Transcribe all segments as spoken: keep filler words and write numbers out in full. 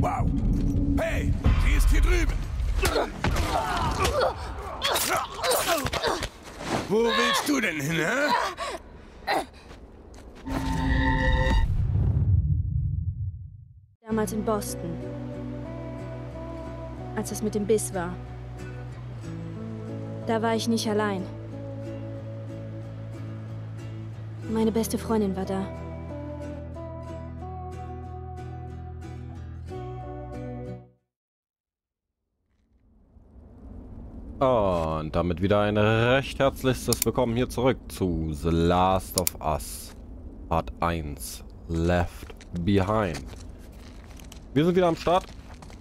Wow. Hey, sie ist hier drüben. Wo willst du denn hin, hä? Damals in Boston, als es mit dem Biss war. Da war ich nicht allein. Meine beste Freundin war da. Und damit wieder ein recht herzliches Willkommen hier zurück zu The Last of Us Part eins Left Behind. Wir sind wieder am Start.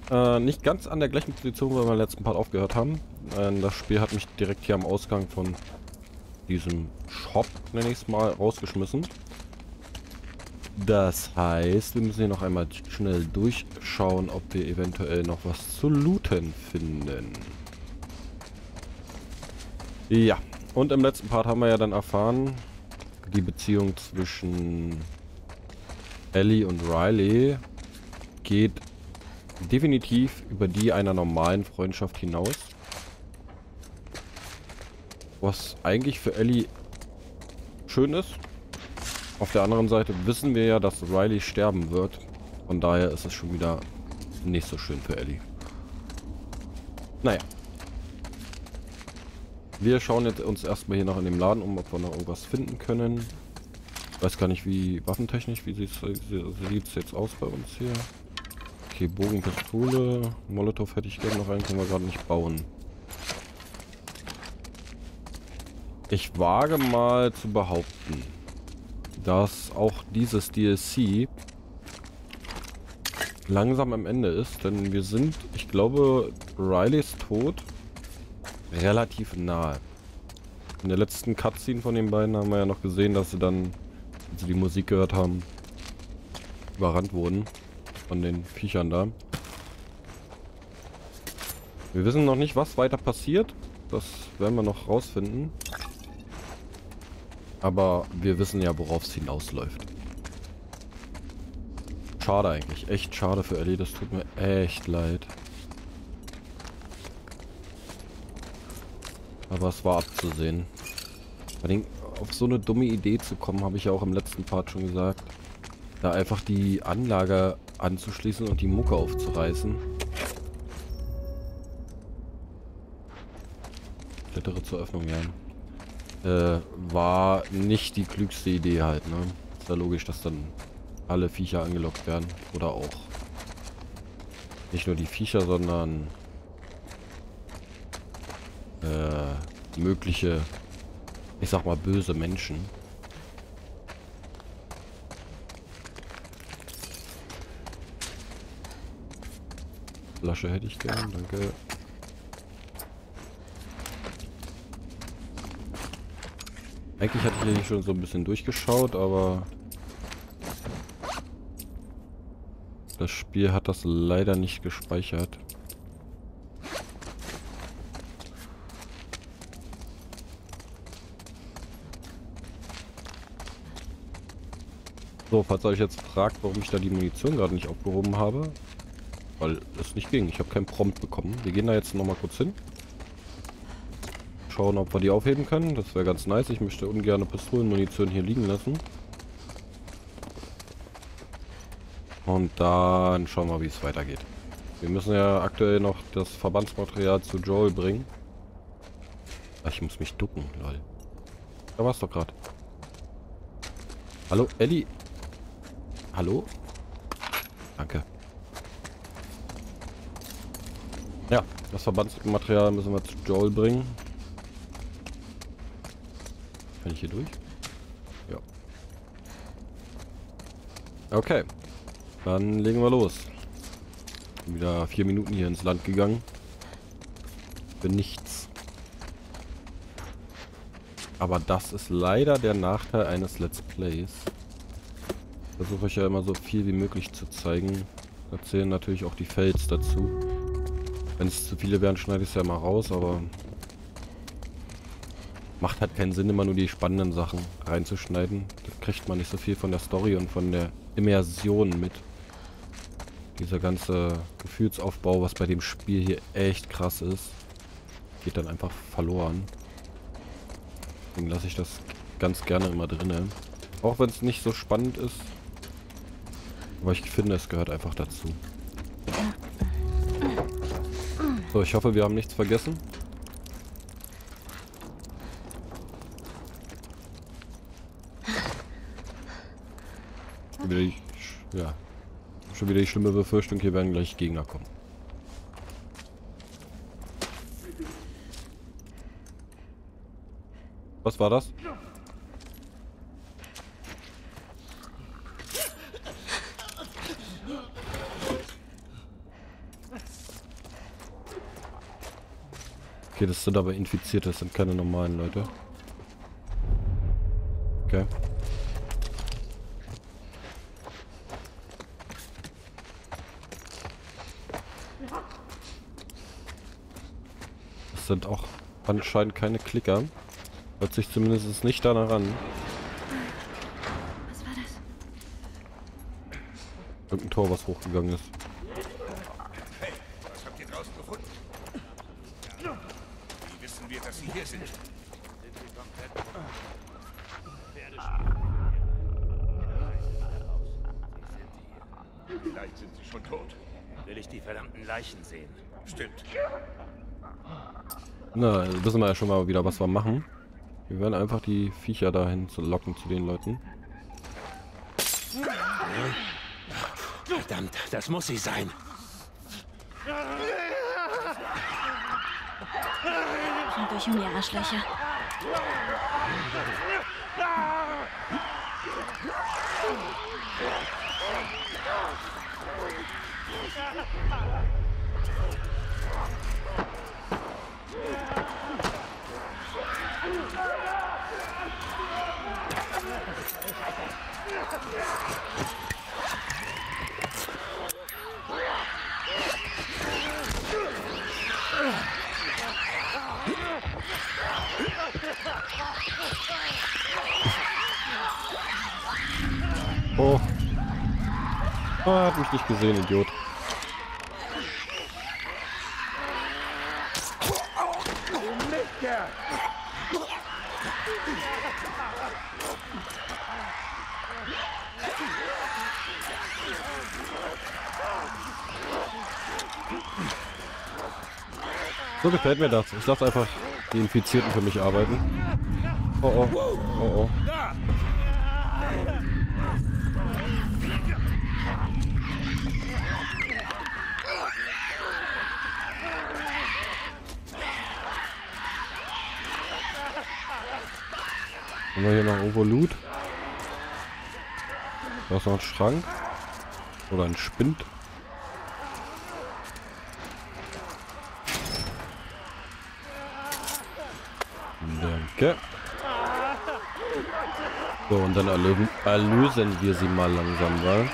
Äh, nicht ganz an der gleichen Position, weil wir im letzten Part aufgehört haben. Äh, das Spiel hat mich direkt hier am Ausgang von diesem Shop, nenne ich es mal, rausgeschmissen. Das heißt, wir müssen hier noch einmal schnell durchschauen, ob wir eventuell noch was zu looten finden. Ja, und im letzten Part haben wir ja dann erfahren, die Beziehung zwischen Ellie und Riley geht definitiv über die einer normalen Freundschaft hinaus. Was eigentlich für Ellie schön ist. Auf der anderen Seite wissen wir ja, dass Riley sterben wird. Von daher ist es schon wieder nicht so schön für Ellie. Naja. Wir schauen jetzt uns erstmal hier noch in dem Laden um, ob wir noch irgendwas finden können. Ich weiß gar nicht, wie waffentechnisch, wie sieht es jetzt aus bei uns hier. Okay, Bogen, Pistole, Molotow hätte ich gerne noch einen, können wir gerade nicht bauen. Ich wage mal zu behaupten, dass auch dieses D L C langsam am Ende ist, denn wir sind, ich glaube, Rileys Tod relativ nahe. In der letzten Cutscene von den beiden haben wir ja noch gesehen, dass sie dann, als sie die Musik gehört haben, überrannt wurden von den Viechern da. Wir wissen noch nicht, was weiter passiert. Das werden wir noch rausfinden. Aber wir wissen ja, worauf es hinausläuft. Schade eigentlich. Echt schade für Ellie. Das tut mir echt leid. Aber es war abzusehen. Vor allem auf so eine dumme Idee zu kommen, habe ich ja auch im letzten Part schon gesagt. Da einfach die Anlage anzuschließen und die Mucke aufzureißen. Klettere zur Öffnung, ja. Äh, war nicht die klügste Idee halt, ne? Ist ja logisch, dass dann alle Viecher angelockt werden. Oder auch nicht nur die Viecher, sondern Äh, mögliche, ich sag mal, böse Menschen. Flasche hätte ich gern, danke. Eigentlich hatte ich hier schon so ein bisschen durchgeschaut, aber das Spiel hat das leider nicht gespeichert. So, falls ihr euch jetzt fragt, warum ich da die Munition gerade nicht aufgehoben habe, weil es nicht ging. Ich habe keinen Prompt bekommen. Wir gehen da jetzt nochmal kurz hin. Schauen, ob wir die aufheben können. Das wäre ganz nice. Ich möchte ungerne Pistolenmunition hier liegen lassen. Und dann schauen wir, wie es weitergeht. Wir müssen ja aktuell noch das Verbandsmaterial zu Joel bringen. Ach, ich muss mich ducken, lol. Da war's doch gerade. Hallo, Ellie. Hallo? Danke. Ja, das Verbandsmaterial müssen wir zu Joel bringen. Kann ich hier durch? Ja. Okay. Dann legen wir los. Bin wieder vier Minuten hier ins Land gegangen. Für nichts. Aber das ist leider der Nachteil eines Let's Plays. Versuche euch ja immer so viel wie möglich zu zeigen. Da zählen natürlich auch die Fails dazu. Wenn es zu viele wären, schneide ich es ja mal raus, aber macht halt keinen Sinn, immer nur die spannenden Sachen reinzuschneiden. Da kriegt man nicht so viel von der Story und von der Immersion mit. Dieser ganze Gefühlsaufbau, was bei dem Spiel hier echt krass ist, geht dann einfach verloren. Deswegen lasse ich das ganz gerne immer drin. Auch wenn es nicht so spannend ist. Aber ich finde, es gehört einfach dazu. So, ich hoffe, wir haben nichts vergessen. Wieder die, ja, schon wieder die schlimme Befürchtung, hier werden gleich Gegner kommen. Was war das? Okay, das sind aber Infizierte, das sind keine normalen Leute. Okay. Das sind auch anscheinend keine Klicker. Hört sich zumindest nicht danach an. Was war das? Irgendein Tor, was hochgegangen ist. Hey, was habt ihr draußen gefunden? Wie wissen wir, dass sie hier sind? Vielleicht sind sie schon tot. Will ich die verdammten Leichen sehen? Stimmt. Na, wissen wir ja schon mal wieder, was wir machen. Wir werden einfach die Viecher dahin zu locken zu den Leuten. Verdammt, das muss sie sein. Kommt euch um, ihr Arschlöcher. Oh. Oh, hat mich nicht gesehen, Idiot. So gefällt mir das. Ich lasse einfach die Infizierten für mich arbeiten. Oh oh. Oh oh. Haben wir hier noch irgendwo Loot? Da ist noch ein Schrank. Oder ein Spind. Danke. So, und dann erlösen, erlösen wir sie mal langsam, weil... Ja.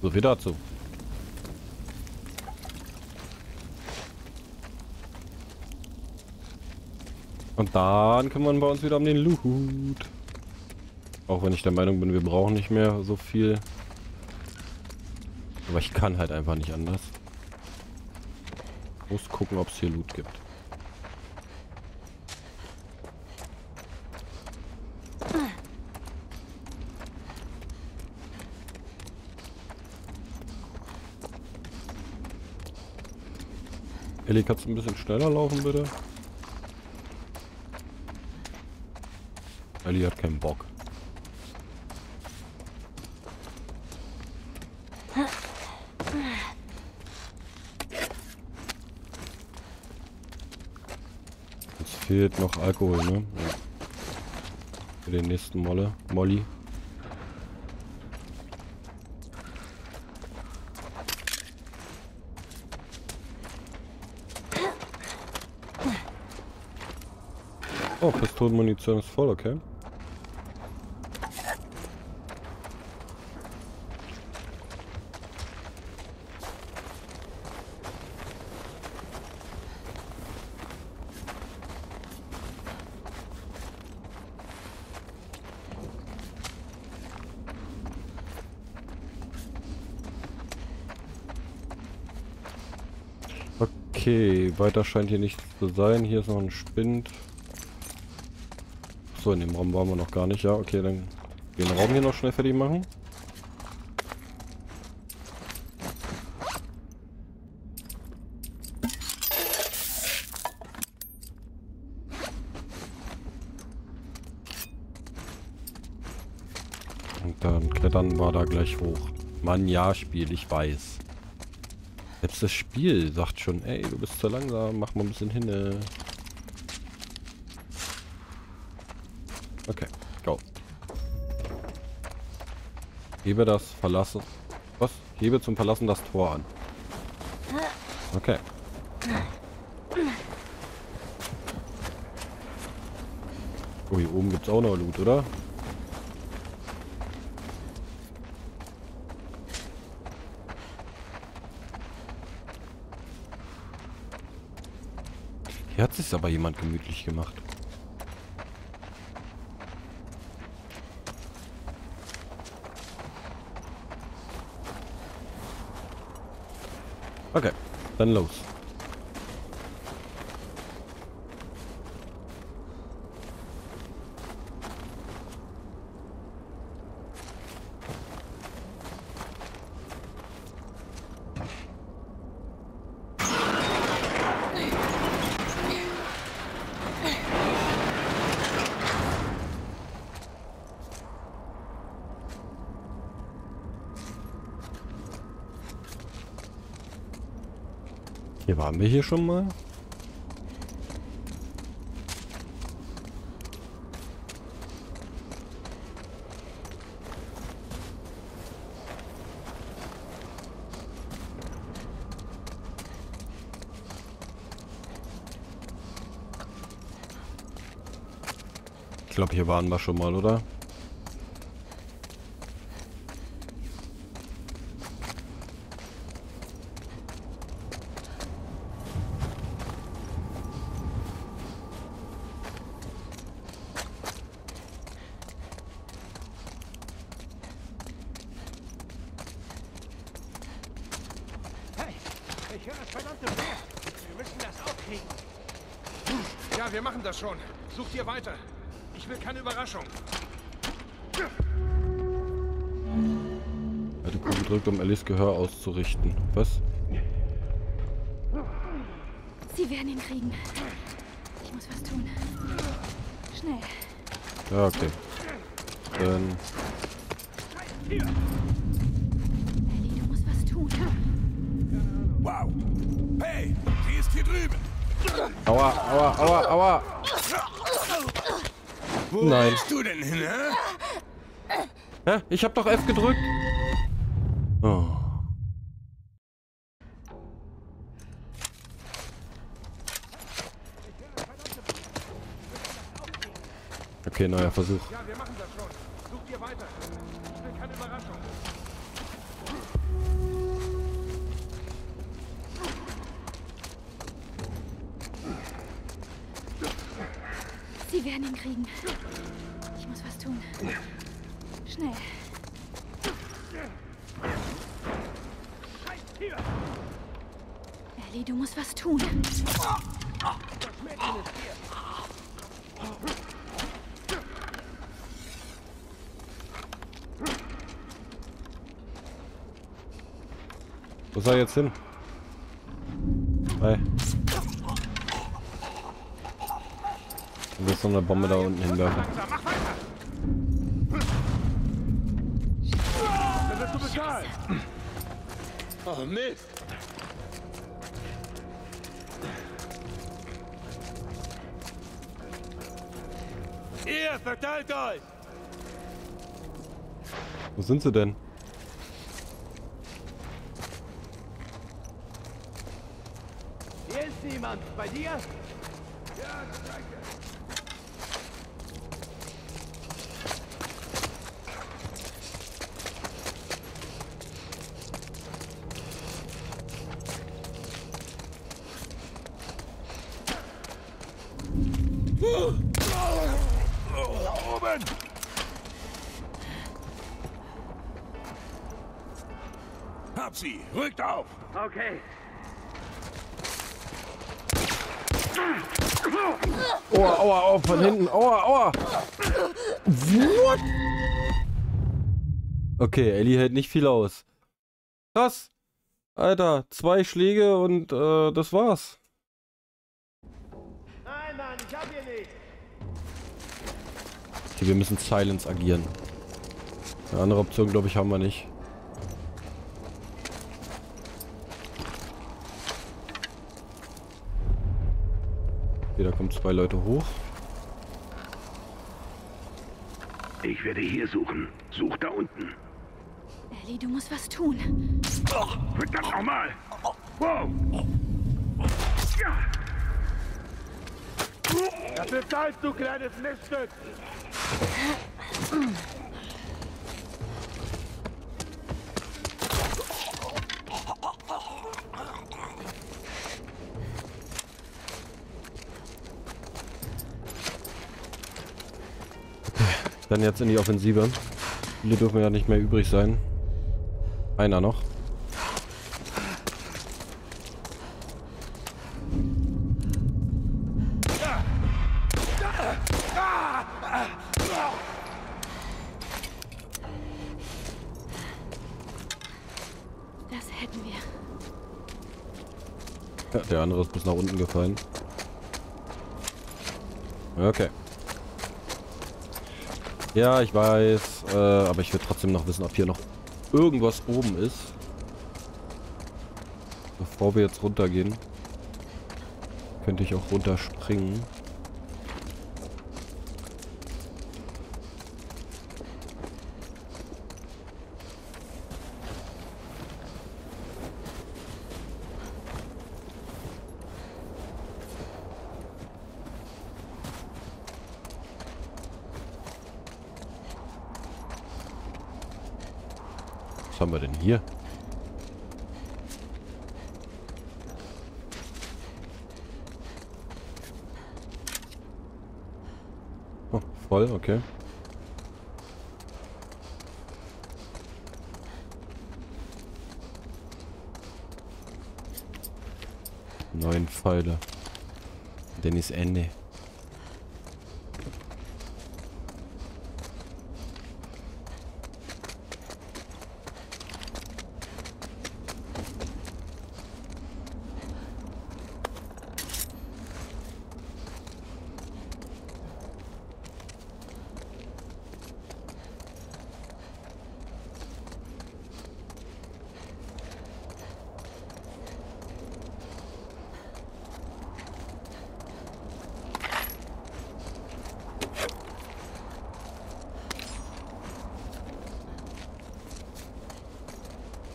So viel dazu. Und dann kümmern wir uns wieder um den Loot. Auch wenn ich der Meinung bin, wir brauchen nicht mehr so viel. Aber ich kann halt einfach nicht anders. Ich muss gucken, ob es hier Loot gibt. Ellie, kannst du ein bisschen schneller laufen, bitte? Ellie hat keinen Bock. Jetzt fehlt noch Alkohol, ne? Ja. Für den nächsten Molle. Molly. Oh, Pistolenmunition ist voll, okay. Okay, weiter scheint hier nichts zu sein. Hier ist noch ein Spind. So, in dem Raum waren wir noch gar nicht. Ja, okay, dann den Raum hier noch schnell fertig machen. Und dann klettern wir da gleich hoch. Mann, ja, Spiel, ich weiß. Jetzt das Spiel sagt schon, ey, du bist zu langsam, mach mal ein bisschen hin. Okay, go. Hebe das Verlassen... Was? Hebe zum Verlassen das Tor an. Okay. Oh, hier oben gibt's auch noch Loot, oder? Hier hat sich aber jemand gemütlich gemacht. Okay, dann los. Hier waren wir hier schon mal. Ich glaube, hier waren wir schon mal, oder? Ich höre das verdammte Meer. Wir müssen das aufkriegen. Ja, wir machen das schon. Sucht ihr weiter. Ich will keine Überraschung. Alte Kuh gedrückt, um Ellies Gehör auszurichten. Was? Sie werden ihn kriegen. Ich muss was tun. Schnell. Ja, okay. Dann... Hier. Ellie, du musst was tun. Wow! Hey, die ist hier drüben! Aua, aua, aua, aua! Wo Nein. bist du denn hin, hä? Hä? Ich hab doch F gedrückt! Oh. Okay, neuer Versuch. Ja, wir machen das schon. Sucht ihr weiter. Ich will keine Überraschung. Sie werden ihn kriegen. Ich muss was tun. Schnell. Ellie, du musst was tun. Wo soll er jetzt hin? Hey. Du wirst so eine Bombe da unten hinwerfen. Oh, Mist! Ihr verteilt euch! Wo sind sie denn? Hier ist niemand. Bei dir? Ja, danke. Hab sie! Rückt auf! Okay. Aua, aua, aua, von hinten. Aua, aua! What? Okay, Ellie hält nicht viel aus. Krass! Alter, zwei Schläge und äh, das war's. Nein, Mann, ich hab hier nichts. Okay, wir müssen Silence agieren. Eine andere Option, glaube ich, haben wir nicht. Da kommen zwei Leute hoch. Ich werde hier suchen. Such da unten. Ellie, du musst was tun. Oh, verdammt nochmal. Wow. Ja. Das ist Zeit, du kleines Miststück. Dann jetzt in die Offensive. Viele dürfen ja nicht mehr übrig sein. Einer noch. Das hätten wir. Ja, der andere ist bis nach unten gefallen. Okay. Ja, ich weiß, äh, aber ich will trotzdem noch wissen, ob hier noch irgendwas oben ist. Bevor wir jetzt runtergehen, könnte ich auch runterspringen. Was haben wir denn hier? Oh, voll, okay. Neun Pfeile. Dann ist Ende.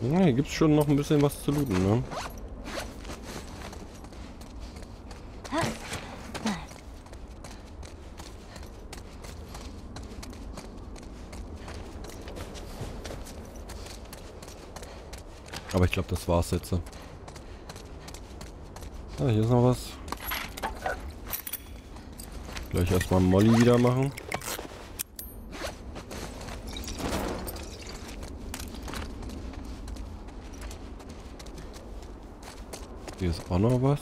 Ja, hier gibt es schon noch ein bisschen was zu looten, ne? Aber ich glaube, das war's jetzt. Ja, hier ist noch was. Gleich erstmal Molly wieder machen. Hier ist auch noch was.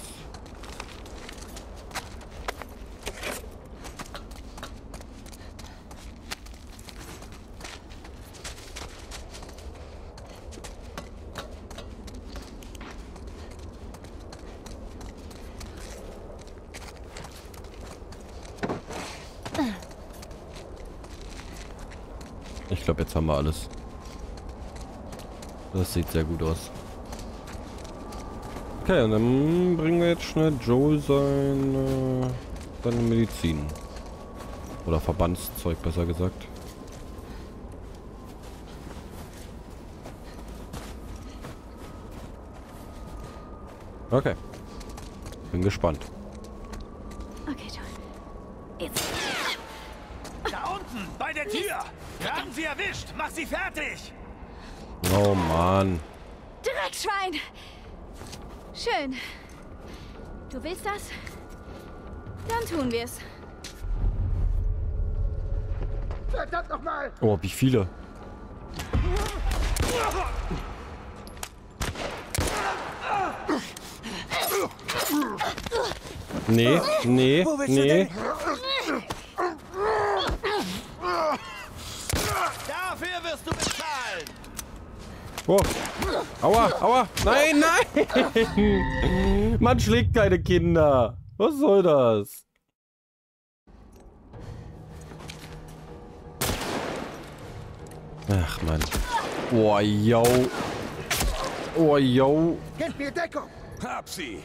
Ich glaube, jetzt haben wir alles. Das sieht sehr gut aus. Okay, und dann bringen wir jetzt schnell Joel seine, seine Medizin. Oder Verbandszeug, besser gesagt. Okay. Bin gespannt. Okay, Joel. Jetzt. Da unten, bei der Tür! Wir haben sie erwischt! Mach sie fertig! Oh Mann. Dreckschwein! Schön. Du willst das? Dann tun wir's. Verdammt nochmal! Oh, wie viele? Nee, nee, Wo willst nee. Du denn? Dafür wirst du bezahlen! Oh. Aua, aua. Nein, nein. Man schlägt keine Kinder. Was soll das? Ach, Mann. Oh, yo. Oh, yo. Gib mir Deckung. Hab sie.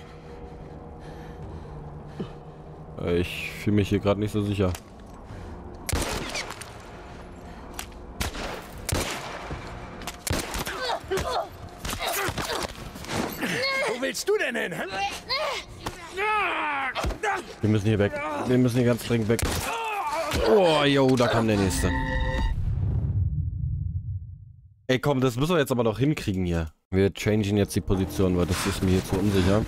Ich fühle mich hier gerade nicht so sicher. Du denn hin? Wir müssen hier weg. Wir müssen hier ganz dringend weg. Oh, yo, da kam der nächste. Ey, komm, das müssen wir jetzt aber noch hinkriegen hier. Wir changen jetzt die Position, weil das ist mir hier zu unsicher.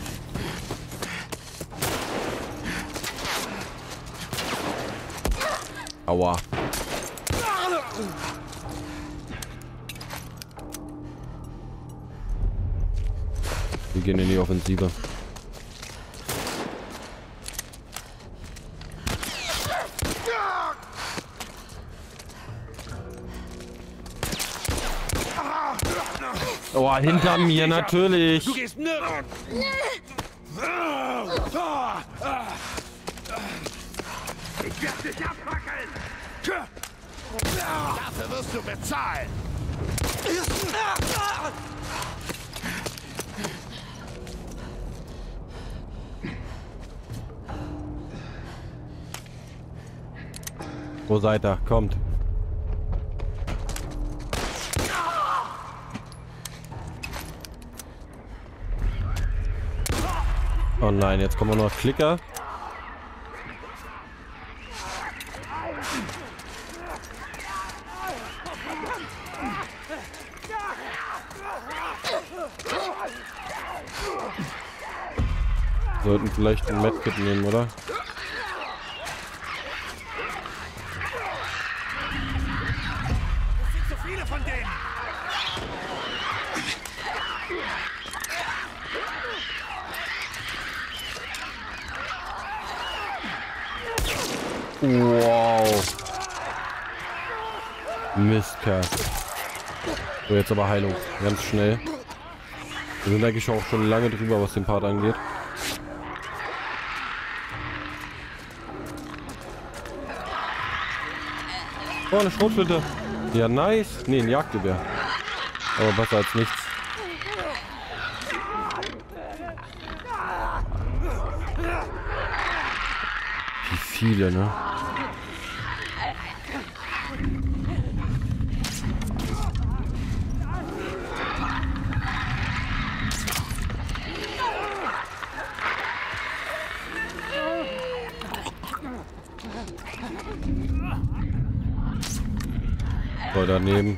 Aua. Wir gehen in die Offensive. Oh, hinter mir natürlich. Du gehst nirgends. Ich werde dich abwackeln. Dafür wirst du bezahlen. Wo seid ihr? Kommt. Oh nein, jetzt kommen noch Klicker. Sollten vielleicht ein Medkit nehmen, oder? Wow. Mistkerl. So, jetzt aber Heilung. Ganz schnell. Wir sind eigentlich auch schon lange drüber, was den Part angeht. Oh, eine Schrotflinte. Ja, nice. Ne, ein Jagdgewehr. Aber besser als nichts. Wie viele, ne? So, daneben.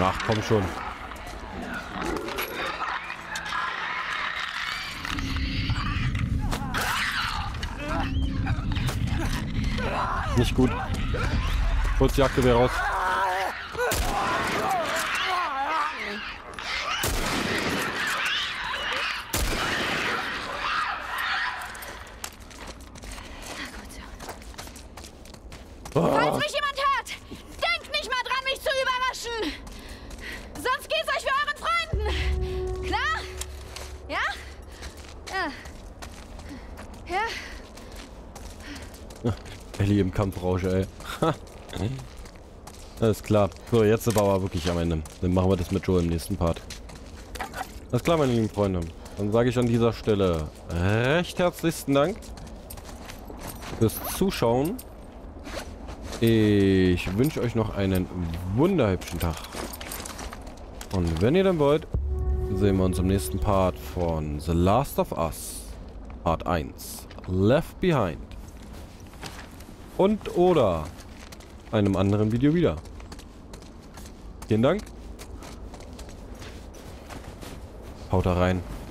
Ach, komm schon. Nicht gut. Kurz Jagdgewehr raus. Falls mich jemand hört, denkt nicht mal dran, mich zu überraschen. Sonst geht's euch für euren Freunden. Klar? Ja? Ja? Ja? Ellie im Kampfrausch, ey. Hm? Alles klar. So, jetzt sind wir aber wirklich am Ende. Dann machen wir das mit Joel im nächsten Part. Alles klar, meine lieben Freunde. Dann sage ich an dieser Stelle recht herzlichsten Dank fürs Zuschauen. Ich wünsche euch noch einen wunderhübschen Tag. Und wenn ihr dann wollt, sehen wir uns im nächsten Part von The Last of Us Part eins Left Behind. Und oder einem anderen Video wieder. Vielen Dank. Haut da rein.